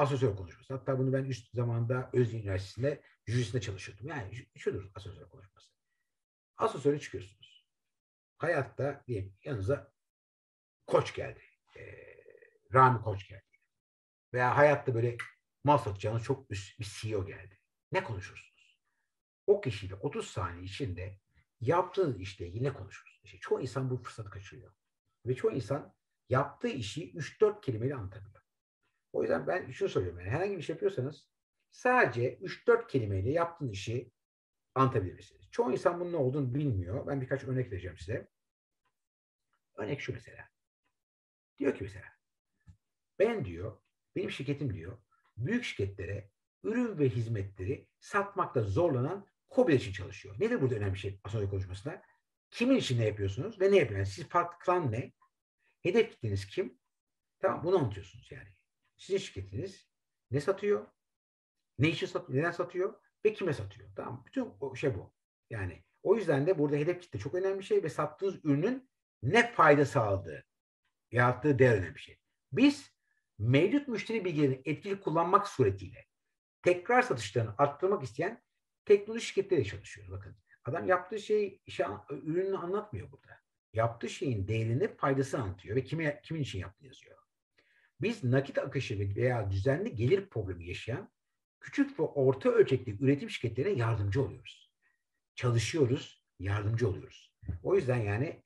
asosör konuşması. Hatta bunu ben üst zamanda Özyeğin Üniversitesi'nde jürisinde çalışıyordum. Yani şudur asosör konuşması. Asosöre çıkıyorsunuz. Hayatta diyelim yanınıza Koç geldi. Rami Koç geldi. Veya hayatta böyle mahsatacağınız çok üst bir CEO geldi. Ne konuşursunuz? O kişiyle 30 saniye içinde yaptığınız işle yine konuşursunuz. İşte çoğu insan bu fırsatı kaçırıyor. Ve çoğu insan yaptığı işi 3-4 kelimeyle anlatabiliyor. O yüzden ben şunu söylüyorum. Yani herhangi bir şey yapıyorsanız sadece 3-4 kelimeyle yaptığın işi anlatabilirsiniz. Çoğu insan bunun ne olduğunu bilmiyor. Ben birkaç örnek vereceğim size. Örnek şu mesela. Diyor ki mesela benim şirketim diyor büyük şirketlere ürün ve hizmetleri satmakta zorlanan KOBİ için çalışıyor. Nedir burada önemli şey asosör konuşmasında? Kimin için ne yapıyorsunuz ve ne yapıyorsunuz? Yani siz farklı kılan ne? Hedef kitleniz kim? Tamam, bunu anlatıyorsunuz yani. Sizin şirketiniz ne satıyor? Ne için satıyor? Neden satıyor? Ve kime satıyor? Tamam. Bütün o şey bu. Yani o yüzden de burada hedef kitle çok önemli bir şey ve sattığınız ürünün ne fayda sağladığı, yarattığı değer önemli bir şey. Biz mevcut müşteri bilgilerini etkili kullanmak suretiyle tekrar satışlarını arttırmak isteyen teknoloji şirketleriyle çalışıyoruz. Bakın adam yaptığı şey ürününü anlatmıyor burada. Yaptığı şeyin değerini, faydasını anlatıyor ve kimin için yaptığını yazıyor. Biz nakit akışı veya düzenli gelir problemi yaşayan küçük ve orta ölçekli üretim şirketlerine yardımcı oluyoruz. Çalışıyoruz, yardımcı oluyoruz. O yüzden yani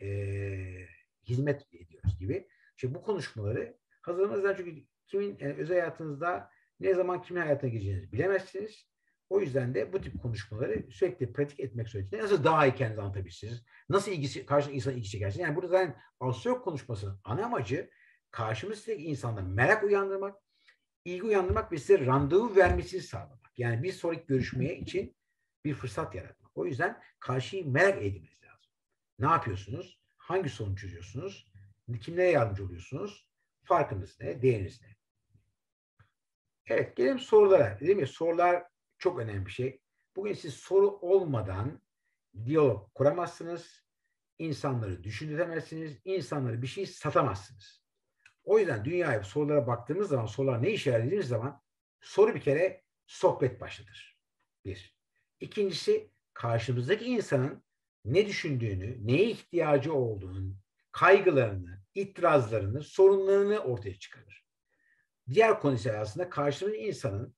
hizmet ediyoruz gibi. Şimdi bu konuşmaları hazırlamanızdan çünkü kimin özel hayatınızda ne zaman kimin hayatına gireceğinizi bilemezsiniz. O yüzden de bu tip konuşmaları sürekli pratik etmek suretiyle nasıl daha iyi kendinizi anlatabilirsiniz? Nasıl karşınızdaki insana ilgi çekersiniz? Yani burada zaten asosör konuşmasının ana amacı karşımızdaki insanda merak uyandırmak, ilgi uyandırmak ve size randevu vermesini sağlamak. Yani bir sonraki görüşmeye için bir fırsat yaratmak. O yüzden karşıyı merak edilmeniz lazım. Ne yapıyorsunuz? Hangi sorunu çözüyorsunuz? Kimlere yardımcı oluyorsunuz? Farkınız ne? Değeriniz ne? Evet, gelelim sorulara. Dedim ya, sorular çok önemli bir şey. Bugün siz soru olmadan diyalog kuramazsınız. İnsanları düşündüremezsiniz. İnsanlara bir şey satamazsınız. O yüzden dünyaya sorulara baktığımız zaman, sorular ne işe yarar dediğimiz zaman soru bir kere sohbet başlatır. Bir. İkincisi, karşımızdaki insanın ne düşündüğünü, neye ihtiyacı olduğunu, kaygılarını, itirazlarını, sorunlarını ortaya çıkarır. Diğer konu ise aslında karşımızdaki insanın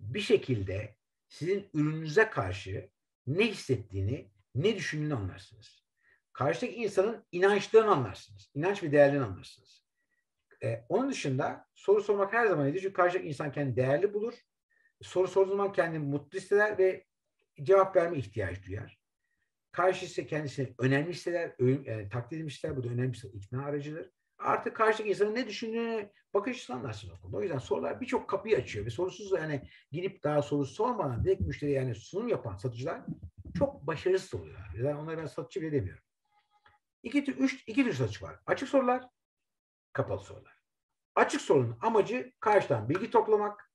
bir şekilde sizin ürününüze karşı ne hissettiğini, ne düşündüğünü anlarsınız. Karşıdaki insanın inançlarını anlarsınız. İnanç ve değerlerini anlarsınız. Onun dışında soru sormak her zaman iyidir. Çünkü karşıdaki insan kendini değerli bulur. Soru sorduğu zaman kendini mutlu hisseder ve cevap verme ihtiyacı duyar. Karşısı kendisini önemli hisseder, takdir edilmiş hisseder. Bu da önemli bir ikna aracıdır. Artık karşıdaki insanın ne düşündüğünü bakış açısından anlarsın o konuda. O yüzden sorular birçok kapıyı açıyor ve sorusuz da yani gidip daha soru sormadan direkt müşteriye yani sunum yapan satıcılar çok başarısız oluyorlar. Yani onlara ben satıcı bile demiyorum. İki tür satıcı var. Açık sorular, kapalı sorular. Açık sorunun amacı karşıdan bilgi toplamak,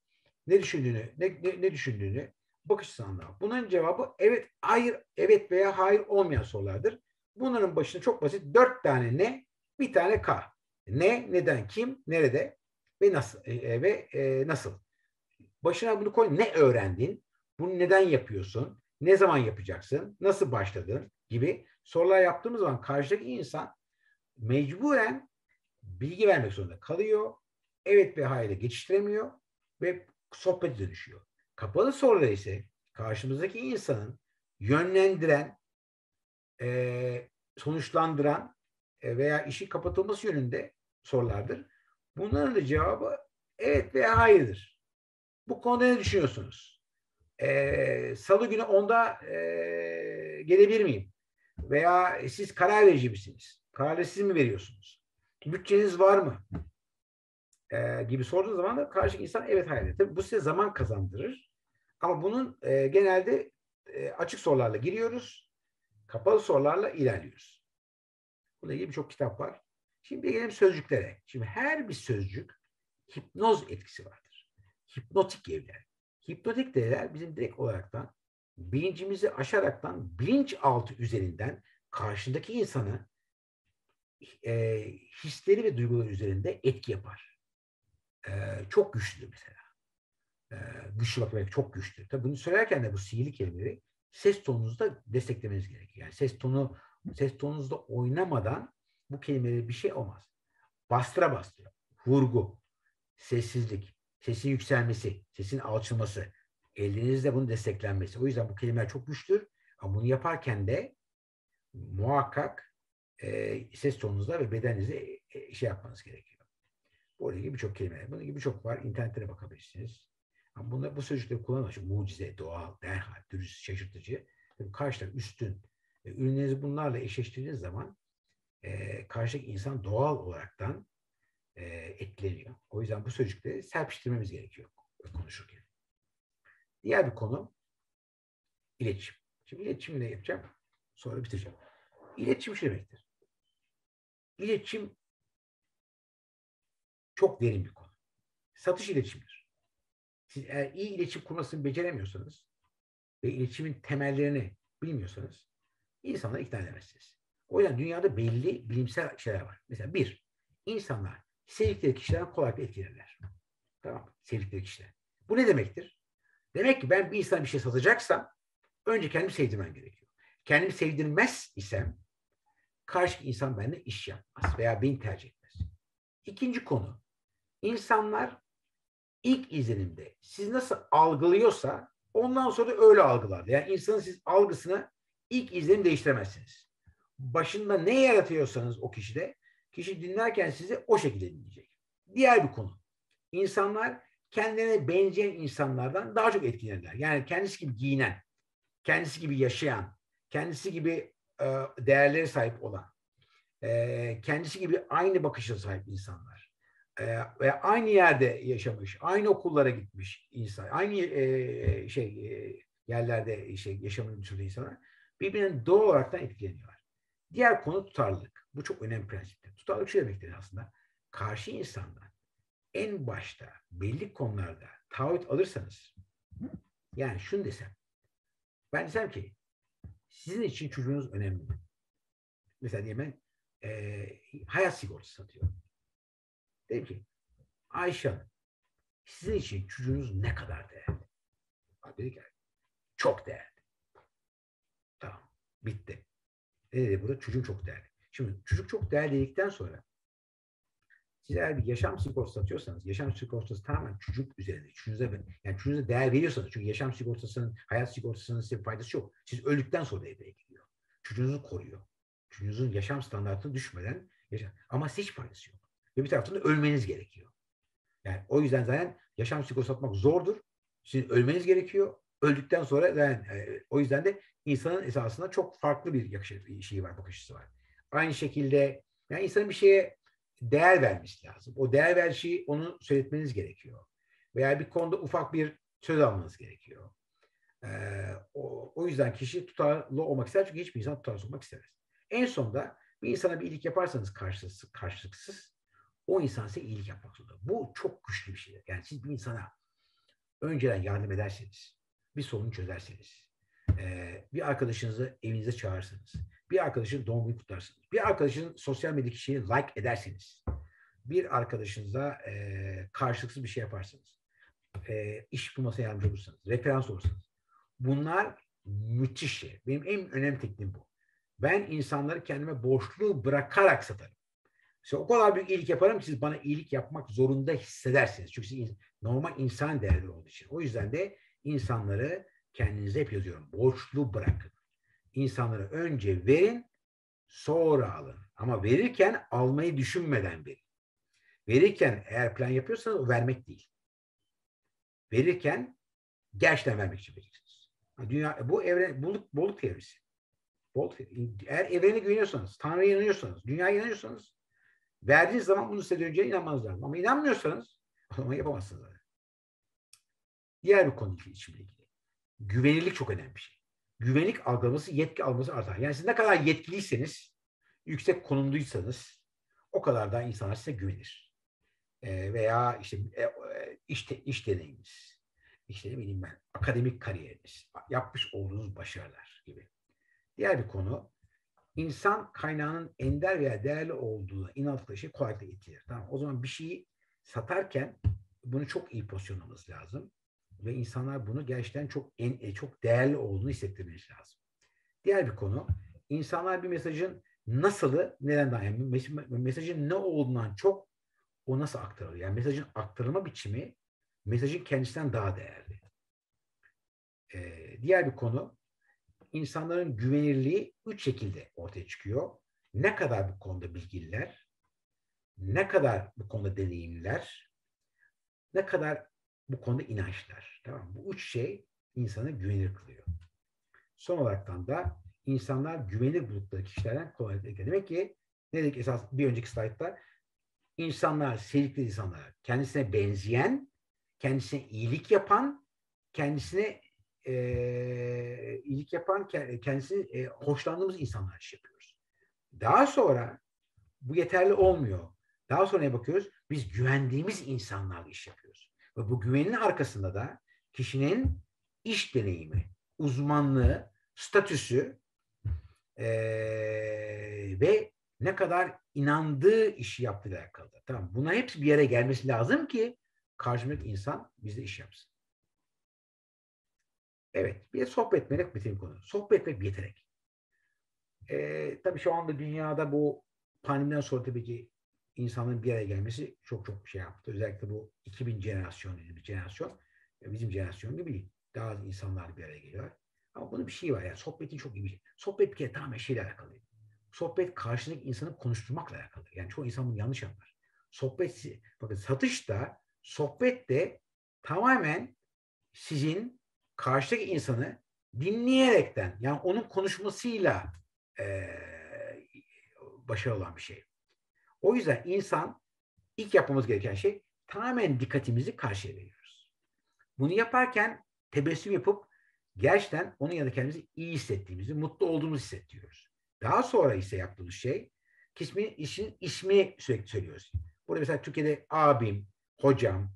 ne düşündüğünü bakış açısından. Bunların cevabı evet, hayır, evet veya hayır olmayan sorulardır. Bunların başında çok basit 4 tane ne, bir tane K. Ne, neden, kim, nerede ve nasıl? Başına bunu koy. Ne öğrendin? Bunu neden yapıyorsun? Ne zaman yapacaksın? Nasıl başladın? Gibi sorular yaptığımız zaman karşıdaki insan mecburen bilgi vermek zorunda kalıyor. Evet ve hayır'a geçiştiremiyor ve sohbete dönüşüyor. Kapalı sorular ise karşımızdaki insanın yönlendiren, sonuçlandıran veya işi kapatılması yönünde sorulardır. Bunların da cevabı evet veya hayırdır. Bu konuda ne düşünüyorsunuz? Salı günü 10'da gelebilir miyim? Veya siz karar verici misiniz? Kararı siz mi veriyorsunuz? Bütçeniz var mı? Gibi sorduğunuz zaman da karşıdaki insan evet hayır. Tabii bu size zaman kazandırır. Ama bunun genelde açık sorularla giriyoruz. Kapalı sorularla ilerliyoruz. Bununla ilgili birçok kitap var. Şimdi gelelim sözcüklere. Şimdi her bir sözcük hipnoz etkisi vardır. Hipnotik evler. Hipnotik değerler bizim direkt olaraktan bilincimizi aşaraktan bilinçaltı üzerinden karşındaki insanı hisleri ve duyguları üzerinde etki yapar. Çok güçlüdür mesela. güçlü bakmak çok güçlü. Tabii bunu söylerken de bu sihirli kelimeleri ses tonunuzda desteklemeniz gerekiyor. Yani ses tonunuzda oynamadan bu kelimeleri bir şey olmaz. Bastıra bastıra. Vurgu, sessizlik, sesin yükselmesi, sesin alçılması, elinizle bunun desteklenmesi. O yüzden bu kelimeler çok güçlüdür. Ama bunu yaparken de muhakkak ses tonunuzda ve bedeninizde şey yapmanız gerekiyor. Bu gibi birçok kelime, bunun gibi birçok var. İnternette de bakabilirsiniz. Ama bunlar, bu sözcükleri kullanmak için mucize, doğal, derhal, dürüst, şaşırtıcı. Tabii karşıdaki üstün. Ürünlerinizi bunlarla eşleştirdiğiniz zaman karşıdaki insan doğal olaraktan etkileniyor. O yüzden bu sözcükleri serpiştirmemiz gerekiyor konuşurken. Diğer bir konu iletişim. Şimdi iletişimle yapacağım. Sonra biteceğim. İletişim şu demektir. İletişim çok derin bir konu. Satış iletişimdir. Siz eğer iyi iletişim kurmasını beceremiyorsanız ve iletişimin temellerini bilmiyorsanız insanları ikna edemezsiniz. O yüzden dünyada belli bilimsel şeyler var. Mesela bir, insanlar sevdikleri kişilerden kolaylıkla etkilenirler. Tamam, sevdikleri kişiler. Bu ne demektir? Demek ki ben bir insana bir şey satacaksam önce kendimi sevdirmem gerekiyor. Kendimi sevdirmez isem karşı insan benimle iş yapmaz veya beni tercih etmez. İkinci konu, insanlar ilk izlenimde siz nasıl algılıyorsa ondan sonra da öyle algılar. Yani insanın siz algısını ilk izlenim değiştiremezsiniz. Başında ne yaratıyorsanız o kişide, kişi dinlerken sizi o şekilde dinleyecek. Diğer bir konu, insanlar kendilerine benzeyen insanlardan daha çok etkilenirler. Yani kendisi gibi giyinen, kendisi gibi yaşayan, kendisi gibi değerlere sahip olan, kendisi gibi aynı bakışa sahip insanlar ve aynı yerde yaşamış, aynı okullara gitmiş insan, aynı yerlerde yaşamını sürdüğü insanlar birbirinden doğal olarak da etkileniyorlar. Diğer konu tutarlılık. Bu çok önemli prensiptir. Tutarlılık şu demektir aslında. Karşı insandan en başta belli konularda taahhüt alırsanız, yani şunu desem, ben desem ki sizin için çocuğunuz önemli. Mesela diyelim ben hayat sigortası satıyorum. Dedim ki Ayşe Hanım, sizin için çocuğunuz ne kadar değerli? Dedi ki çok değerli. Tamam, bitti. Ne dedi burada? Çocuğum çok değerli. Şimdi çocuk çok değerli dedikten sonra siz eğer bir yaşam sigortası satıyorsanız, yaşam sigortası tamamen çocuk üzerinde, çocuğunuza değer veriyorsanız, çünkü yaşam sigortasının, hayat sigortasının size faydası yok. Siz öldükten sonra evreye gidiyor. Çocuğunuzu koruyor. Çocuğunuzun yaşam standartına düşmeden yaşam. Ama size hiç faydası yok. Ve bir taraftan da ölmeniz gerekiyor. Yani o yüzden zaten yaşam sigortası satmak zordur. Sizin ölmeniz gerekiyor. Öldükten sonra o yüzden de insanın esasında çok farklı bir şeyi var, bakış açısı var. Aynı şekilde yani insanın bir şeye değer vermesi lazım. O değer verişi onu söyletmeniz gerekiyor. Veya bir konuda ufak bir söz almanız gerekiyor. O yüzden kişi tutarlı olmak ister çünkü hiçbir insan tutarlı olmak istemez. En sonunda bir insana bir iyilik yaparsanız karşılıksız o insan size iyilik yapmak zorunda. Bu çok güçlü bir şeydir. Yani siz bir insana önceden yardım ederseniz, bir sorunu çözerseniz, bir arkadaşınızı evinize çağırırsanız, bir arkadaşın doğum günü kutlarsınız, bir arkadaşın sosyal medyadaki şeyi like ederseniz, bir arkadaşınıza karşılıksız bir şey yaparsanız, iş bulmasına yardımcı olursanız, referans olursanız, bunlar müthiş şey. Benim en önemli tekniğim bu. Ben insanları kendime borçlu bırakarak satarım. Size o kadar büyük iyilik yaparım ki siz bana iyilik yapmak zorunda hissedersiniz. Çünkü siz normal insan değerli olduğu için. O yüzden de insanları kendinize hep yazıyorum. Borçlu bırakın. İnsanlara önce verin, sonra alın. Ama verirken almayı düşünmeden verin. Verirken eğer plan yapıyorsanız o vermek değil. Verirken gerçekten vermek için vereceksiniz. Dünya, bu evren, bolluk teorisi. Eğer evrene güveniyorsanız, Tanrı'ya inanıyorsanız, dünyaya inanıyorsanız verdiğiniz zaman bunu size döneceğine inanmanız lazım. Ama inanmıyorsanız o zaman yapamazsınız. Diğer bir konu ilgili. Güvenilik çok önemli bir şey. Güvenlik algılaması, yetki algılaması artar. Yani siz ne kadar yetkiliyseniz, yüksek konumluysanız o kadar daha insanlar size güvenir. Veya iş deneyiminiz, akademik kariyeriniz, yapmış olduğunuz başarılar gibi. Diğer bir konu, insan kaynağının ender veya değerli olduğuna inandıkları şey kolaylıkla etkiler. Tamam, o zaman bir şeyi satarken bunu çok iyi pozisyonlamamız lazım. ve insanlar bunu gerçekten çok değerli olduğunu hissettirmesi lazım. Diğer bir konu, insanlar bir mesajın nasılı, neden daha önemli, mesajın ne olduğundan çok o nasıl aktarılıyor. Yani mesajın aktarılma biçimi mesajın kendisinden daha değerli. Diğer bir konu, insanların güvenirliği 3 şekilde ortaya çıkıyor. Ne kadar bu konuda bilgililer, ne kadar bu konuda deneyimler, ne kadar bu konuda inançlar. Tamam. Bu 3 şey insanı güvenir kılıyor. Son olaraktan da insanlar güvenir buldukları kişilerden kolaylıkla. Demek ki ne dedik esas bir önceki slaytta? İnsanlar, sevdikleri insanlar, kendisine benzeyen, kendisine iyilik yapan, kendisini hoşlandığımız insanlar iş yapıyoruz. Daha sonra bu yeterli olmuyor. Daha sonra neye bakıyoruz? Biz güvendiğimiz insanlarla iş yapıyoruz. Ve bu güvenin arkasında da kişinin iş deneyimi, uzmanlığı, statüsü ve ne kadar inandığı işi yaptığıyla alakalı. Tamam, buna hepsi bir yere gelmesi lazım ki karşımdaki insan bizle iş yapsın. Evet, bir de sohbet etmek bütün konu. Sohbet etmek yeterek. Tabii şu anda dünyada bu pandemiden sonra tabii ki insanların bir araya gelmesi çok şey yaptı. Özellikle bu 2000 jenerasyon dediğimiz jenerasyon bizim jenerasyon gibi değil. Daha az insanlar bir araya geliyor. Ama bunun bir şeyi var. Yani sohbetin çok iyi bir şey. Sohbet bir kere tamamen şeyle alakalı. Sohbet karşındaki insanı konuşturmakla alakalı. Yani çoğu insan bunu yanlış anlar. Sohbet, bakın satış da sohbet de tamamen sizin karşıdaki insanı dinleyerekten yani onun konuşmasıyla başarılı olan bir şey. O yüzden insan ilk yapmamız gereken şey tamamen dikkatimizi karşıya veriyoruz. Bunu yaparken tebessüm yapıp gerçekten onun yanında kendimizi iyi hissettiğimizi, mutlu olduğumuzu hissettiriyoruz. Daha sonra ise yaptığımız şey işin ismini sürekli söylüyoruz. Burada mesela Türkiye'de abim, hocam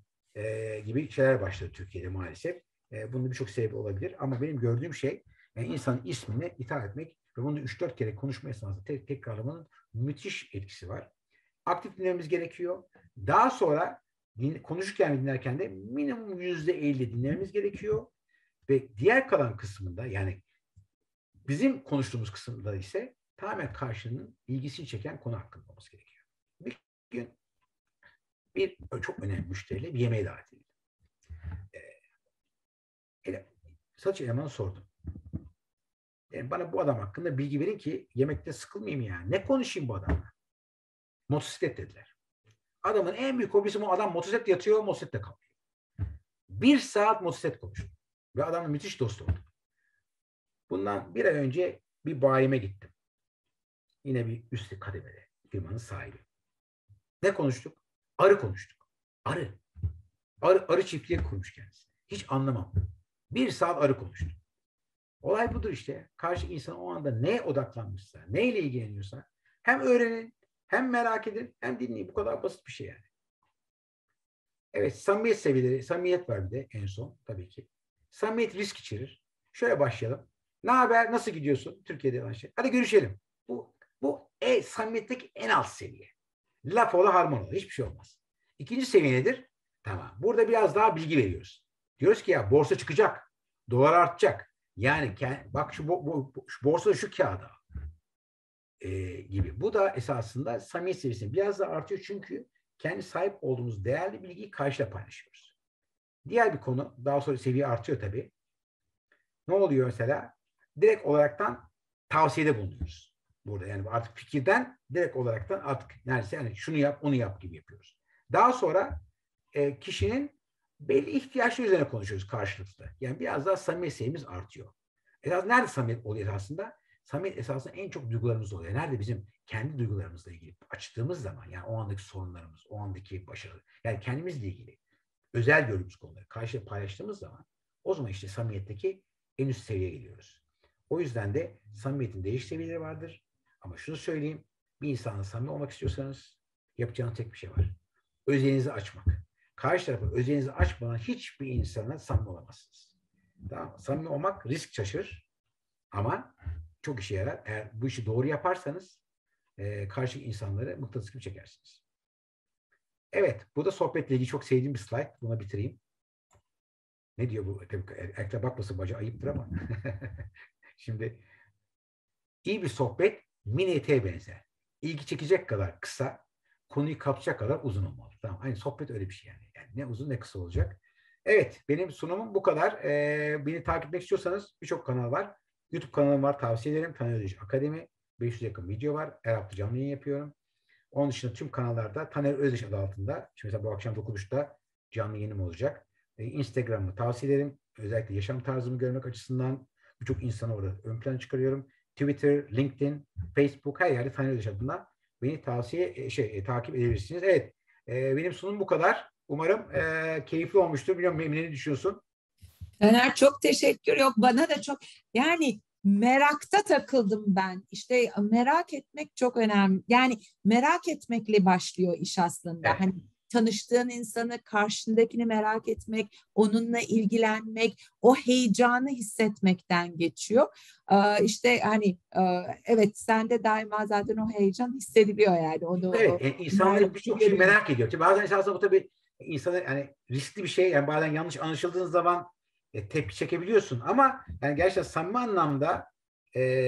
gibi şeyler başladı Türkiye'de maalesef. Bunun birçok sebebi olabilir ama benim gördüğüm şey yani insanın ismine hitap etmek ve bunu 3-4 kere konuşma esnasında tekrarlamanın müthiş etkisi var. Aktif dinlememiz gerekiyor. Daha sonra konuşurken ve dinlerken de minimum %50 dinlememiz gerekiyor. Ve diğer kalan kısmında yani bizim konuştuğumuz kısımda ise tamamen karşının ilgisini çeken konu hakkında olması gerekiyor. Bir gün bir çok önemli müşteriyle bir yemeğe davet edildim. Satış elemanı sordum. Yani bana bu adam hakkında bilgi verin ki yemekte sıkılmayayım yani. Ne konuşayım bu adamla? Motosiklet dediler. Adamın en büyük hobisi bu. Adam motosiklet yatıyor, motosikletle kalkıyor. 1 saat motosiklet konuştum. Ve adamla müthiş dost oldum. Bundan bir ay önce bir bayime gittim. Yine bir üst kademede firmanın sahibi. Ne konuştuk? Arı konuştuk. Arı çiftliği kurmuş kendisi. Hiç anlamam. 1 saat arı konuştuk. Olay budur işte. Karşı insan o anda neye odaklanmışsa, neyle ilgileniyorsa hem öğrenin, hem merak edin, hem dinleyin. Bu kadar basit bir şey yani. Evet, samimiyet seviyeleri, samimiyet var bir de en son tabii ki. Samimiyet risk içerir. Şöyle başlayalım. Ne haber? Nasıl gidiyorsun? Türkiye'de olan şey. Hadi görüşelim. Bu samimiyetteki en alt seviye. Laf ola harman ola. Hiçbir şey olmaz. 2. seviye nedir? Tamam. Burada biraz daha bilgi veriyoruz. Diyoruz ki ya borsa çıkacak. Dolar artacak. Yani bak şu borsada şu kağıda gibi. Bu da esasında samimiyet seviyesi biraz daha artıyor çünkü kendi sahip olduğumuz değerli bilgiyi karşıyla paylaşıyoruz. Diğer bir konu daha sonra seviye artıyor tabii. Ne oluyor mesela? Direkt olaraktan tavsiyede bulunuyoruz. Burada yani artık fikirden direkt olaraktan artık neredeyse yani şunu yap onu yap gibi yapıyoruz. Daha sonra kişinin belli ihtiyaçları üzerine konuşuyoruz karşılıklı. Yani biraz daha samimiyet seviyemiz artıyor. Esas nerede samimiyet oluyor aslında? Samimiyet esasında en çok duygularımız oluyor. Nerede bizim kendi duygularımızla ilgili açtığımız zaman yani o andaki sorunlarımız, o andaki başarı, yani kendimizle ilgili özel gördüğümüz konuları karşıya paylaştığımız zaman o zaman işte samimiyetteki en üst seviyeye geliyoruz. O yüzden de samimiyetin değişik seviyeleri vardır. Ama şunu söyleyeyim, bir insanla samimi olmak istiyorsanız yapacağınız tek bir şey var. Özelinizi açmak. Karşı tarafa özelinizi açmadan hiçbir insana samimi olamazsınız. Tamam. Samimi olmak risk taşır ama çok işe yarar. Eğer bu işi doğru yaparsanız karşı insanları mıknatıs gibi çekersiniz. Evet, bu da sohbetle ilgili çok sevdiğim bir slide. Buna bitireyim. Ne diyor bu? Tabii erkekler bakmasın bacağı ayıptır ama. Şimdi iyi bir sohbet mini eteğe benzer. İlgi çekecek kadar kısa, konuyu kapacak kadar uzun olmalı. Tamam, aynı sohbet öyle bir şey yani. Yani ne uzun ne kısa olacak. Evet, benim sunumum bu kadar. Beni takip etmek istiyorsanız birçok kanal var. YouTube kanalım var, tavsiye ederim. Taner Özdeş Akademi. 500'e yakın video var. Her hafta canlı yayın yapıyorum. Onun dışında tüm kanallarda Taner Özdeş adı altında. Şimdi mesela bu akşam 9.30'da canlı yayınım olacak. Instagram'ı tavsiye ederim. Özellikle yaşam tarzımı görmek açısından birçok insanı orada ön plana çıkarıyorum. Twitter, LinkedIn, Facebook, her yerde Taner Özdeş adına beni takip edebilirsiniz. Evet, benim sunum bu kadar. Umarım keyifli olmuştur. Biliyorum Emine, ne düşünüyorsun? Taner, çok teşekkür. Yok, bana da çok, yani merakta takıldım ben. İşte merak etmek çok önemli. Yani merak etmekle başlıyor iş aslında. Evet. Hani tanıştığın insanı, karşındakini merak etmek, onunla ilgilenmek, o heyecanı hissetmekten geçiyor. İşte hani evet, sende daima zaten o heyecan hissediliyor yani. Onu, evet, yani insanlar birçok şey merak ediyor. Çünkü bazen esasında bu tabii insanlar, yani riskli bir şey. Yani bazen yanlış anlaşıldığınız zaman tepki çekebiliyorsun ama yani gerçekten samimi anlamda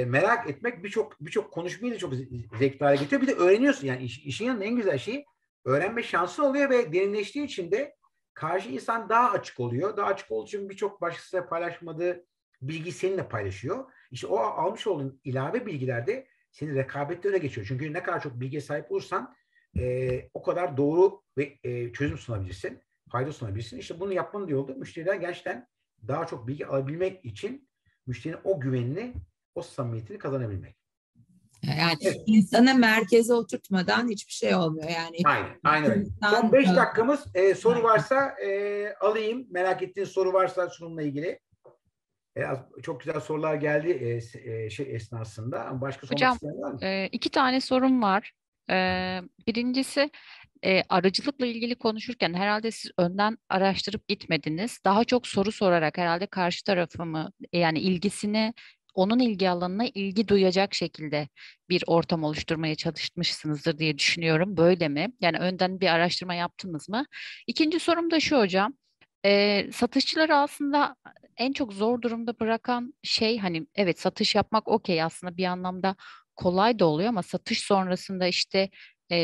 merak etmek birçok konuşmayı da çok zevkli hale getiriyor. Bir de öğreniyorsun yani işin yanında en güzel şeyi. Öğrenme şansı oluyor ve derinleştiği için de karşı insan daha açık oluyor. Daha açık olduğu için birçok başkasıyla paylaşmadığı bilgiyi seninle paylaşıyor. İşte o almış olduğun ilave bilgiler de seni rekabette öne geçiyor. Çünkü ne kadar çok bilgiye sahip olursan o kadar doğru ve çözüm sunabilirsin, fayda sunabilirsin. İşte bunu yapmanın yolu müşteriden gerçekten daha çok bilgi alabilmek için müşterinin o güvenini, o samimiyetini kazanabilmek. Yani evet, insanı merkeze oturtmadan hiçbir şey olmuyor. Yani aynen öyle. Son 5 dakikamız. Soru varsa alayım. Merak ettiğiniz soru varsa sunumla ilgili. Çok güzel sorular geldi esnasında. Ama başka sormak isteyen var mı? 2 tane sorum var. Birincisi, aracılıkla ilgili konuşurken herhalde siz önden araştırıp gitmediniz. Daha çok soru sorarak herhalde karşı tarafımı, yani ilgisini, onun ilgi alanına ilgi duyacak şekilde bir ortam oluşturmaya çalışmışsınızdır diye düşünüyorum. Böyle mi? Yani önden bir araştırma yaptınız mı? 2. sorum da şu hocam. Satışçıları aslında en çok zor durumda bırakan şey, hani evet, satış yapmak okey, aslında bir anlamda kolay da oluyor ama satış sonrasında işte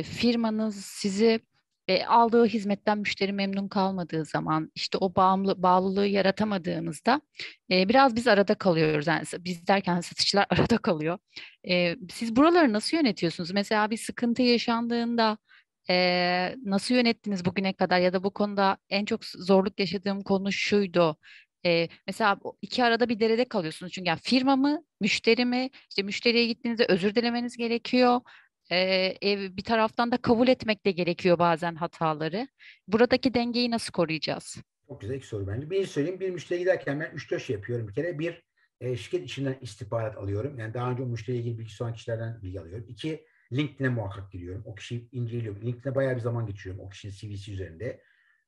firmanız sizi aldığı hizmetten müşteri memnun kalmadığı zaman, işte o bağlılığı yaratamadığımızda biraz biz arada kalıyoruz. Yani biz derken satışçılar arada kalıyor. Siz buraları nasıl yönetiyorsunuz? Mesela bir sıkıntı yaşandığında nasıl yönettiniz bugüne kadar? Ya da bu konuda en çok zorluk yaşadığım konu şuydu. Mesela iki arada bir derede kalıyorsunuz. Çünkü yani firma mı, müşteri mi? İşte müşteriye gittiğinizde özür dilemeniz gerekiyor. Bir taraftan da kabul etmek de gerekiyor bazen hataları. Buradaki dengeyi nasıl koruyacağız? Çok güzel 2 soru bence. Birinci söyleyeyim, bir müşteriye giderken ben 3-4 şey yapıyorum bir kere. Bir, şirket içinden istihbarat alıyorum. Yani daha önce o müşteriyle ilgili bilgi soran kişilerden bilgi alıyorum. 2, LinkedIn'e muhakkak giriyorum. O kişiyi inceliyorum. LinkedIn'e bayağı bir zaman geçiriyorum o kişinin CV'si üzerinde.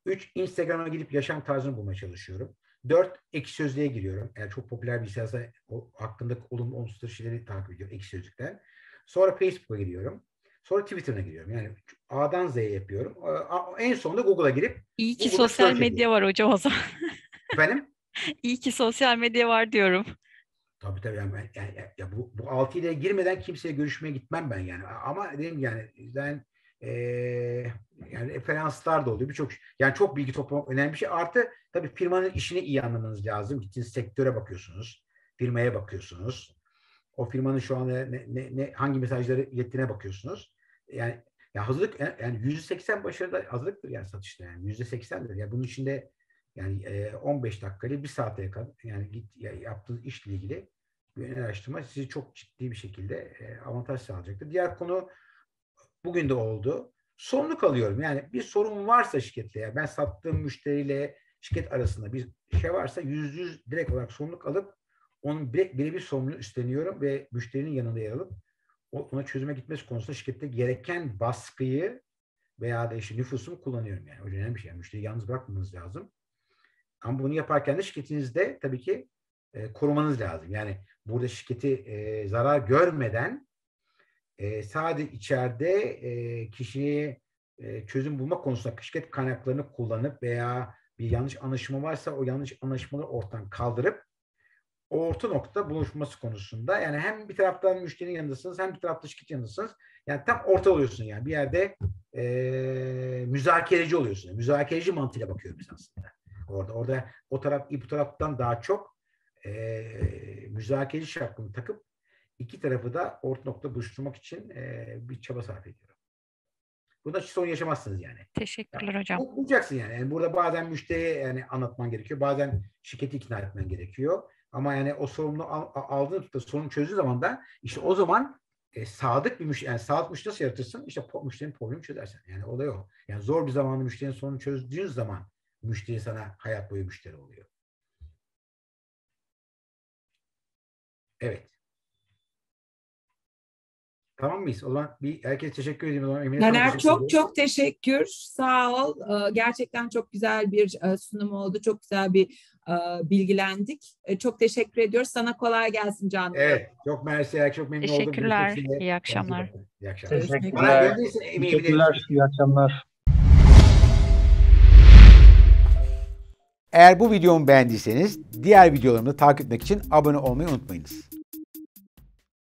3, Instagram'a gidip yaşam tarzını bulmaya çalışıyorum. 4, Ekşi Sözlük'e giriyorum. Eğer çok popüler bir siyasi hakkında olumlu olumsuz şeyleri takip ediyorum Ekşi Sözlük'ten. Sonra Facebook'a giriyorum. Sonra Twitter'a giriyorum. Yani A'dan Z'ye yapıyorum. En sonunda Google'a girip... İyi ki Google'da sosyal medya var hocam o zaman. Efendim? İyi ki sosyal medya var diyorum. Tabii. Yani bu 6 ile girmeden kimseye görüşmeye gitmem ben yani. Ama dedim yani yani referanslar da oluyor. Yani çok bilgi toplamak önemli bir şey. Artı tabii firmanın işini iyi anlamanız lazım. Gittiğiniz sektöre bakıyorsunuz. Firmaya bakıyorsunuz. O firmanın şu an hangi mesajları ilettiğine bakıyorsunuz. Yani ya hazırlık, yani %80 başarıda hazırlıktır yani satışta, yani %80'dir. Yani bunun içinde yani 15 dakikayla 1 saate kadar yani yaptığınız işle ilgili bir araştırma sizi çok ciddi bir şekilde avantaj sağlayacaktır. Diğer konu bugün de oldu. Sorumluluk alıyorum. Yani bir sorun varsa şirketle, yani ben sattığım müşteriyle şirket arasında bir şey varsa %100 direkt olarak sorumluluk alıp onun birebir sorumluluğunu üstleniyorum ve müşterinin yanında yer alıp ona çözüme gitmesi konusunda şirkette gereken baskıyı veya da işte nüfusumu kullanıyorum yani. O önemli bir şey. Yani müşteriyi yalnız bırakmanız lazım. Ama bunu yaparken de şirketinizde tabii ki korumanız lazım. Yani burada şirketi zarar görmeden sadece içeride kişiye çözüm bulma konusunda şirket kaynaklarını kullanıp veya bir yanlış anlaşılma varsa o yanlış anlaşmaları ortadan kaldırıp o orta nokta buluşması konusunda, yani hem bir taraftan müşterinin yanındasınız hem bir tarafta şirketin yanındasınız. Yani tam orta oluyorsun yani. Bir yerde müzakereci oluyorsun. Müzakereci mantığıyla bakıyorum biz aslında. Orada o taraf bu taraftan daha çok müzakereci şapkını takıp iki tarafı da orta nokta buluşturmak için bir çaba sarf ediyorum. Bunda sorun yaşamazsınız yani. Teşekkürler hocam. Bulacaksın yani. Yani burada bazen müşteriye yani anlatman gerekiyor. Bazen şirketi ikna etmen gerekiyor. Ama yani o sorumluluğu aldığında sorunu çözdüğü zaman da işte o zaman sadık bir müşteri, yani sadık müşteri nasıl yaratırsın? İşte müşterinin problemi çözersen. Yani olay o. Yani zor bir zamanda müşterinin sorunu çözdüğün zaman müşteri sana hayat boyu müşteri oluyor. Evet. Tamam mıyız? O zaman bir herkese teşekkür edeyim. Taner çok teşekkür. Sağ ol. Gerçekten çok güzel bir sunum oldu. Çok güzel bir bilgilendik. Çok teşekkür ediyoruz. Sana kolay gelsin canım. Evet. Çok mersi. Çok memnun oldum. Teşekkürler. İyi akşamlar. İyi akşamlar. Teşekkürler. Teşekkürler. İyi akşamlar. Eğer bu videomu beğendiyseniz diğer videolarımı takip etmek için abone olmayı unutmayınız.